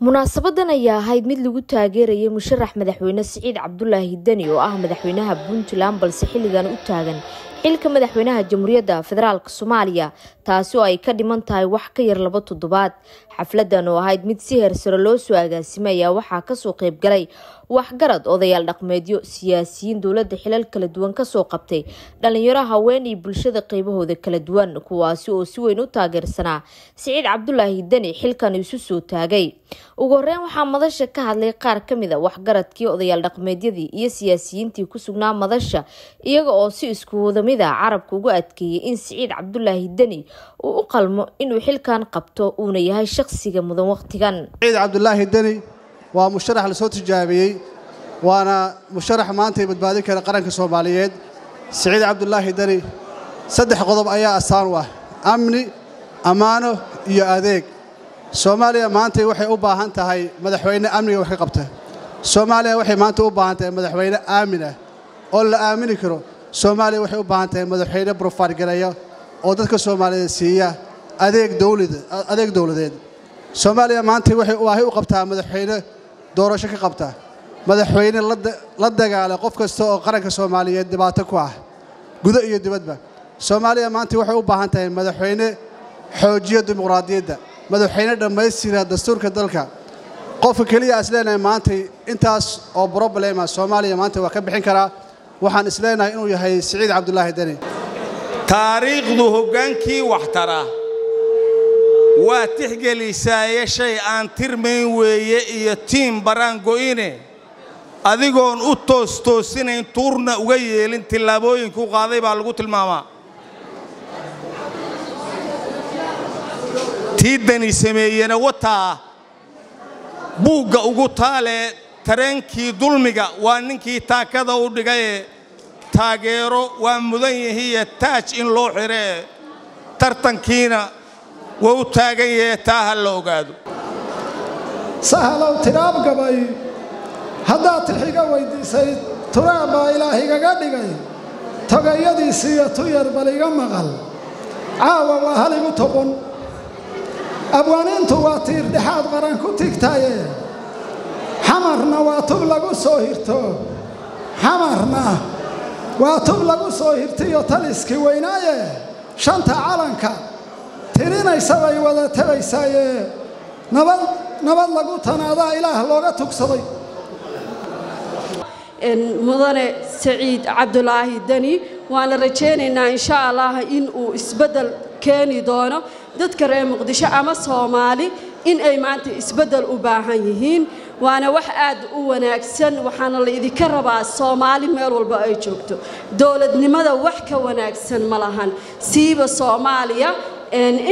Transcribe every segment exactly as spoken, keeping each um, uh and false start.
Munaasabadana ayaa ahayd mid lagu taageerayay Musharax Madaxweyne Saciid Deni oo ah madaxweynaha Puntland balse xilligan u taagan xilka madaxweynaha Jamhuuriyadda Federaalka Soomaaliya taasoo ay ka dhiman tahay wax ka yar laba toddobaad xafladan oo ahayd mid si heer sare loo soo agaasimay ayaa waxa ka soo qayb galay waxgarad odayaal dhaqameedyo siyaasiyiin dawladda xilal kala duwan ka soo qabtay dhalinyaro haween iyo bulshada qaybahooda kala duwan kuwaasi oo si weyn u taageersanaa Saciid Deni xilkan isu soo taagay ugu horreyn waxa madasha ka hadlay qaar kamid ah waxgaradkii odayaal dhaqameedyadii iyo siyaasiyiintii ku sugnaa madasha iyaga oo si isku wada mid ah carabku ugu adkeeyay in Saciid Deni uu u qalmo inuu xilkan qabto uuna yahay shakhsiga mudan waqtigan Saciid Deni waa musharax la soo tijaabiyay waana musharax maanta badbaadin kara qaranka Soomaaliyeed Saciid Deni saddex qodob ayaa asaan u ah amni amaano iyo adeeg Soomaaliya maanta waxay u baahan tahay madaxweyne amniga wax ka qabta Soomaaliya waxay maanta u baahan tahay madaxweyne aamina oo la aamini karo Soomaaliya waxay u baahan tahay madaxweyne profile galaya oo dadka Soomaaliyeed siiya adeeg dawladeed adeeg dawladeed Soomaaliya maanta waxay u baahan u qabtaa madaxweyne doorasho ka qabta madaxweyne la dagaalay qof kasta oo qaranka Soomaaliyeed dibaato ku ah gudaha iyo dibadda Soomaaliya maanta waxay u baahan tahay madaxweyne xoojiya dimuqraadiyadda madaxweyne dhameystira dastuurka dalka qof kaliya isleena maanta intaas oo problema Soomaaliya maanta waa ka bixin kara waxaan isleenahay inuu yahay Saciid Deni taariikhdu hoggaankii waxtara waa tixgelisaaye shay aan tirmayn weeye iyo tiim baraan go'ine adigoon u toos toosinayn tuurna uga yeelin tillaabooyinku qaaday baa lagu tilmaamaa tidani sameeyana wata buuga ugu taale tareenkii dulmiga waa ninkii taakada u dhigay taageero waa mudan yahay taaj in loo xiree tartankiina wuu taagan yahay taa hal loo gaado sahalow tiraab gabay hada tilxiga weydiisay turaaba ilaahi gaga dhigay tagayadiisii tu yar baliga maqal aawa waa hal igu toqon abwaanintu waa tiir dhexaad qaran ku tigtaaye xamarna waa tub lagu soo hirto xamarna waa tub lagu soo hirtiyo taliski weynaaye shanta calanka tirinaysa way wada tabaysaaye nabad nabad lagu tanaadaa ilaah looga tugsaday mudane Saciid Deni waan la rajeynaynaa insha Allah in uu isbedel keeni doono dadka reer Muqdisho ama Soomaali in ay maanta isbedel u baahan yihiin waana wax aad u wanaagsan waxaana la idinka rabaa Soomaali meel walba ay joogto dawladnimada wax ka wanaagsan ma lahan siiba Soomaaliya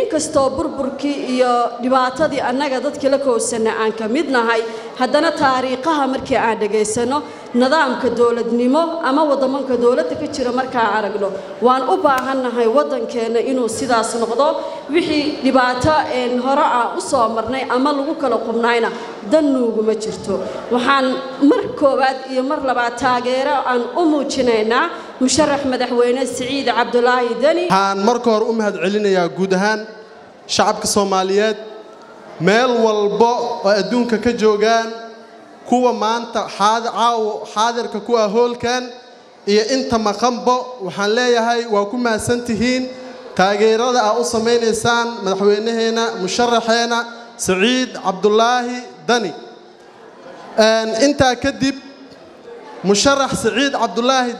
inkastoo burburkii iyo dhibaatadii annaga dadkii la koobsanaa aan ka midnahay haddana taariikhaha markii aan dhageysano nidaamka dawladnimo ama wadamanka dawladda ka jira markaa aragno waan u baahannahay wadankeena inuu sidaas noqdo wixii dhibaato ee hore ah u soo marnay ama lagu kala qumnayna dan nuugu ma jirto waxaan mar koobaad iyo mar labaad taageero aan u muujinaynaa musharax madaxweyne Saciid Deni aan mar hor u mahad celinayaa guud ahaan shacabka Soomaaliyeed meel walba oo adduunka ka joogan kuwa maanta haad caaw haadirka ku ah hoolkan iyo inta maqanbo waxaan leeyahay waa ku maasantihiin taageerada ay u sameeyeen madaxweynaheena musharaxeena Saciid Deni aan inta kadib musharax Saciid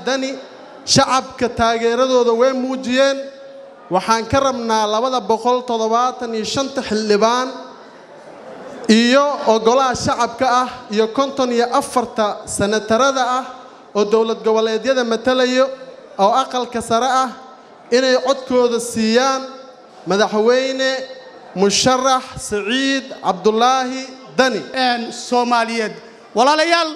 Deni shacabka taageeradooda way muujiyeen waxaan ka rabnaa laba boqol toddobaatan iyo shan xildhibaan iyo ogolaa shacabka ah iyo konton iyo afar sanatarada ah oo dawlad goboleedyada matalayo oo aqalka sare ah inay codkooda siiyaan madaxweyne musharax Saciid Deni aan Soomaaliyeed walaalayaal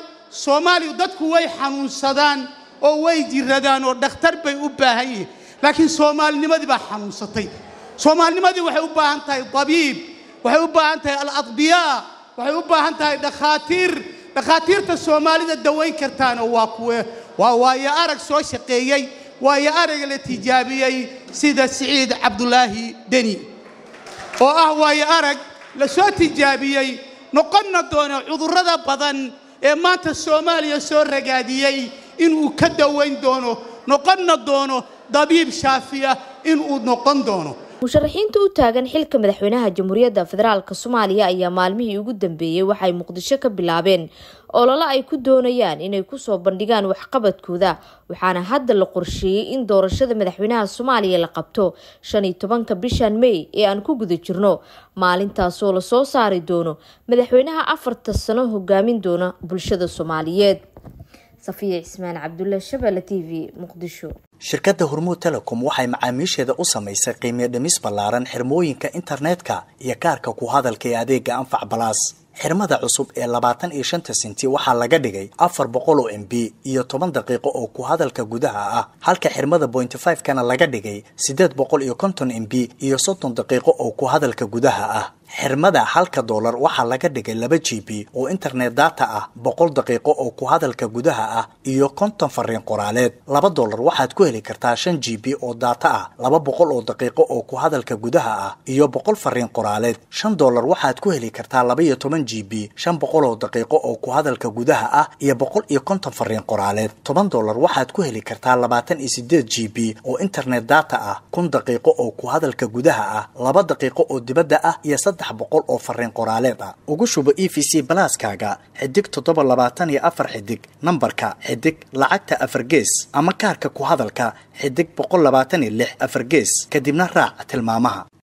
Soomaaliyu dadku way xanuunsadaan oo way jiradaan oo dhakhtar bay u baahan yihiin laakiin Soomaalinimadu baa xanuunsatay Soomaalinimadu waxay u baahan tahay tabiib waxay u baahan tahay al-adbiyaa waxay u baahan tahay dhakhaatiir dhakhaatiirta Soomaalida daweyn kartaana waa kuwa waa waayo arag soo shaqeeyay waayo arag la tijaabiyay sida Saciid Deni oo ah waayo arag la soo tijaabiyay نقلنا دون عذرة بدن إمات الصومالية سر جدية إنه كدوين دونه نقلنا دونه دبيب شافية إنه نقلنا دونه. musharaxiin tuu taagan xilka madaxweynaha jamhuuriyadda federaalka Soomaaliya ayaa maalmihii ugu dambeeyay waxay Muqdisho ka bilaabeen olole ay ku doonayaan inay ku soo bandhigaan waxqabadkooda waxaana hadda la qorsheeyay in doorashada madaxweynaha Soomaaliya la qabto shan iyo tobanka bishan May ee aan ku guda jirno maalintaas oo la soo saari doono madaxweynaha afarta sano hogaamin doona bulshada Soomaaliyeed صفية عثمان عبد الله شبل تيفي مقدشو. شركة هرمو تيليكوم waxay macaamiisheeda u samaysay qiimo dhimis ballaaran xirmooyinka internetka iyo kaarka ku hadalka ee adeega anfac balaas. Xirmada cusub ee labaatan iyo shan senti waxaa laga dhigay afar boqol M B iyo toban daqiiqo oo ku hadalka gudaha ah, halka xirmada point five kana laga dhigay saddex boqol iyo konton M B iyo soddon daqiiqo oo ku hadalka gudaha ah. xirmada halka dollar waxa laga dhigay laba G B oo internet data ah boqol daqiiqo oo ku hadalka gudaha ah iyo konton fariin qoraaleed laba dollar waxaad ku heli kartaa shan G B oo data ah laba boqol oo daqiiqo oo ku hadalka gudaha ah iyo boqol fariin qoraaleed shan dollar waxaad ku heli kartaa laba iyo toban G B shan boqol oo daqiiqo oo ku hadalka gudaha ah iyo boqol iyo konton fariin qoraaleed toban dollar waxaad ku heli kartaa labaatan iyo siddeed G B oo internet data ah kun daqiiqo oo ku hadalka gudaha ah laba daqiiqo oo dibadda ah iyo boqol oo farriin qoraaleed ah ugu shubo E V C Plus-kaaga xidig todobo boqol labaatan iyo afar xidig nambarka xidig lacagta afar gees ama kaarka ku hadalka xidig boqol labaatan iyo lix afar gees kadibna raac tilmaamaha